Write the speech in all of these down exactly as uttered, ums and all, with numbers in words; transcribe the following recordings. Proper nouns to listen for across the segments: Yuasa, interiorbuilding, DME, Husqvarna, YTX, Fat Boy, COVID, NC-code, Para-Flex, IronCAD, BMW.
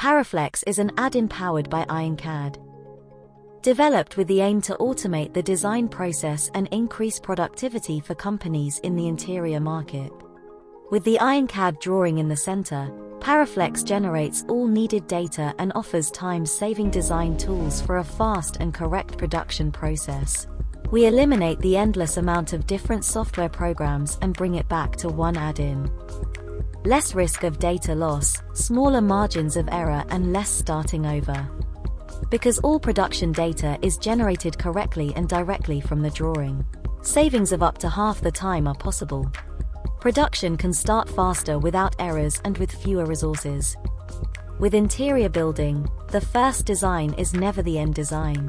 Para-Flex is an add-in powered by IronCAD. Developed with the aim to automate the design process and increase productivity for companies in the interior market. With the IronCAD drawing in the center, Para-Flex generates all needed data and offers time-saving design tools for a fast and correct production process. We eliminate the endless amount of different software programs and bring it back to one add-in. Less risk of data loss, smaller margins of error and less starting over. Because all production data is generated correctly and directly from the drawing, savings of up to half the time are possible. Production can start faster without errors and with fewer resources. With interior building, the first design is never the end design.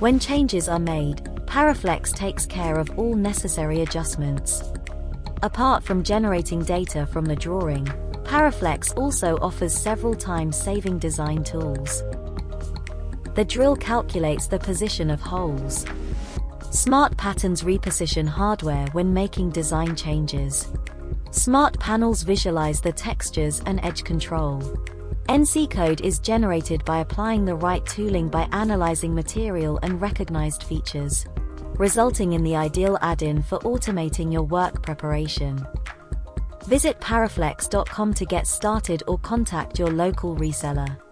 When changes are made, Para-Flex takes care of all necessary adjustments. Apart from generating data from the drawing, Para-Flex also offers several time-saving design tools. The drill calculates the position of holes. Smart patterns reposition hardware when making design changes. Smart panels visualize the textures and edge control. N C code is generated by applying the right tooling by analyzing material and recognized features, resulting in the ideal add-in for automating your work preparation. Visit Para-Flex dot com to get started or contact your local reseller.